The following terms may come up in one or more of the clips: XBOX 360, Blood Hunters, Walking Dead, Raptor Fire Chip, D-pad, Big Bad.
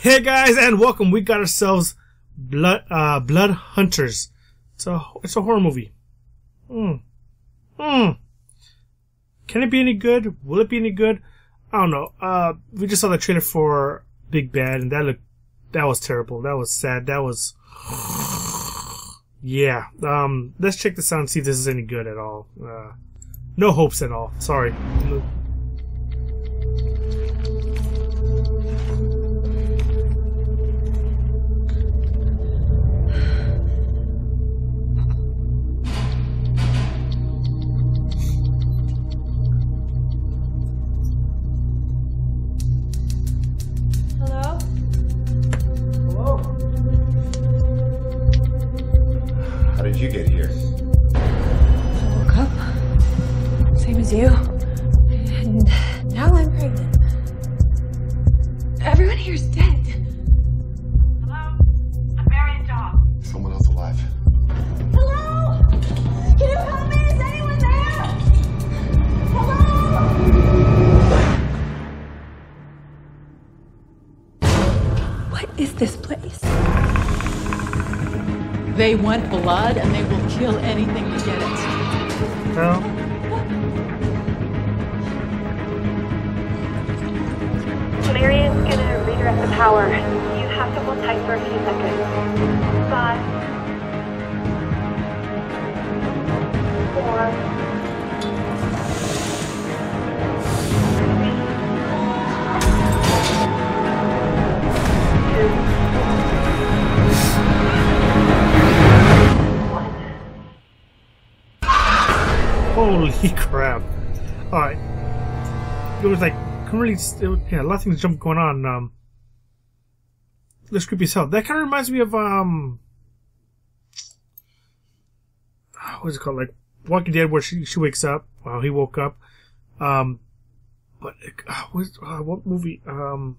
Hey guys, and welcome. We got ourselves Blood Hunters. It's a horror movie. Can it be any good? Will it be any good? I don't know. We just saw the trailer for Big Bad, and that was terrible. That was sad. That was yeah. Let's check this out and see if this is any good at all. No hopes at all. Sorry. How did you get here? I woke up, same as you, and now I'm pregnant. Everyone here's dead. Hello? I'm Marion Dog. Someone else alive. Hello? Can you help me? Is anyone there? Hello? What is this place? They want blood, and they will kill anything to get it. No. Marion's gonna redirect the power. You have to hold tight for a few seconds. Five. 4. 3. 2. Holy crap. Alright. It was like, yeah, a lot of things going on. Looks creepy as hell. That kind of reminds me of, what's it called? Like, Walking Dead, where she wakes up. Well, he woke up. But, what movie? Trying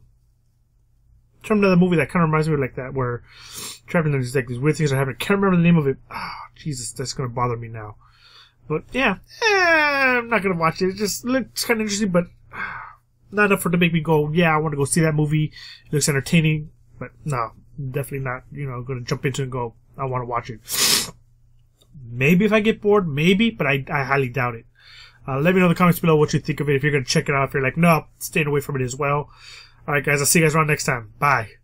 to remember the movie that kind of reminds me of like that, where trapping them, like, these weird things are happening. Can't remember the name of it. Ah, oh, Jesus, that's gonna bother me now. But yeah, I'm not gonna watch it. It just looks kind of interesting, but not enough for it to make me go, yeah, I want to go see that movie. It looks entertaining, but no, definitely not. You know, gonna jump into it and go, I want to watch it. Maybe if I get bored, maybe, but I highly doubt it. Let me know in the comments below what you think of it. If you're gonna check it out, if you're like, no, staying away from it as well. All right, guys, I'll see you guys around next time. Bye.